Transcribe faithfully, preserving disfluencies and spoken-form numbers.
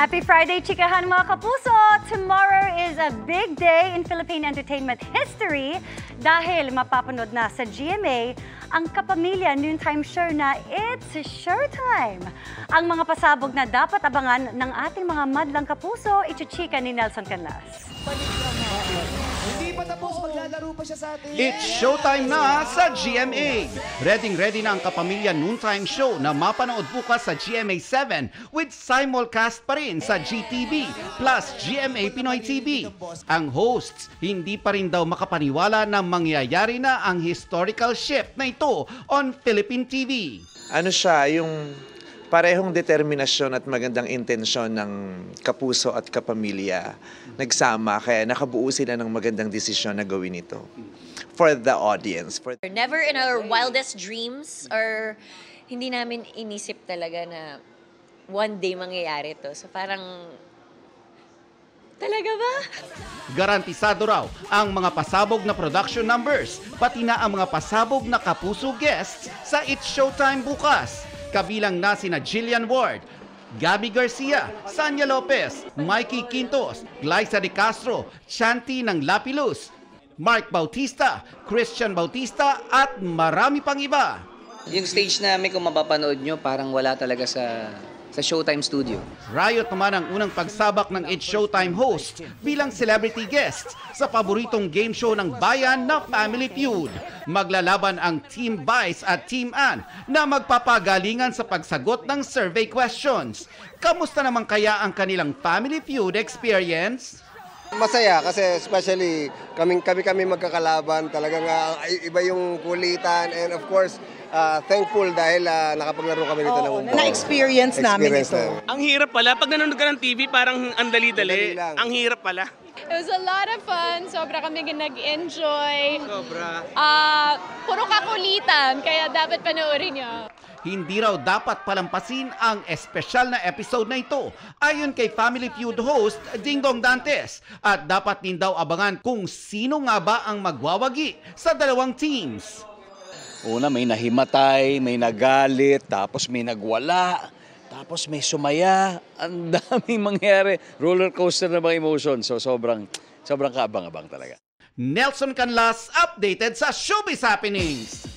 Happy Friday, chikahan mga kapuso! Tomorrow is a big day in Philippine entertainment history dahil mapapanood na sa G M A ang kapamilya noontime show na It's Showtime. Ang mga pasabog na dapat abangan ng ating mga madlang kapuso, itsuchika ni Nelson Canlas. Hindi pa tapos, maglalaro pa siya sa atin. It's Showtime na sa G M A. Ready-ready na ang kapamilya noontime show na mapanood bukas sa G M A seven with simulcast pa rin sa G T V plus G M A Pinoy T V. Ang hosts hindi pa rin daw makapaniwala na mangyayari na ang historical shift na ito on Philippine T V. Ano siya, yung parehong determinasyon at magandang intensyon ng kapuso at kapamilya nagsama, kaya nakabuo sila ng magandang desisyon na gawin ito for the audience. For Never in our wildest dreams or hindi namin inisip talaga na one day mangyayari ito. So parang, talaga ba? Garantisado raw ang mga pasabog na production numbers, pati na ang mga pasabog na kapuso guests sa It's Showtime bukas. Kabilang na sina Jillian Ward, Gabby Garcia, Sanya Lopez, Mikey Quintos, Glyza Di Castro, Chanty ng Lapilus, Mark Bautista, Christian Bautista at marami pang iba. Yung stage namin kung mapapanood nyo parang wala talaga sa, sa Showtime Studio. Riot naman ang unang pagsabak ng It's Showtime host bilang celebrity guest sa paboritong game show ng bayan na Family Feud. Maglalaban ang Team Vice at Team Anne na magpapagalingan sa pagsagot ng survey questions. Kamusta naman kaya ang kanilang Family Feud experience? Masaya kasi especially kami-kami magkakalaban. Talagang uh, iba yung kulitan and of course uh, thankful dahil uh, nakapaglaro kami dito. Oh, na na-experience namin ito. Na. Ang hirap pala. Pag nanonood ka ng T V parang andali-dali. Ang hirap pala. It was a lot of fun. Sobra kami nag-enjoy. Sobra. Uh, puro kakulitan kaya dapat panoorin nyo. Hindi raw dapat palampasin ang espesyal na episode na ito ayon kay Family Feud host Dingdong Dantes, at dapat din daw abangan kung sino nga ba ang magwawagi sa dalawang teams. Una may nahimatay, may nagalit, tapos may nagwala, tapos may sumaya. Ang daming mangyari. Roller coaster na mga emotion. So sobrang sobrang kaabang-abang talaga. Nelson Canlas updated sa Showbiz Happenings.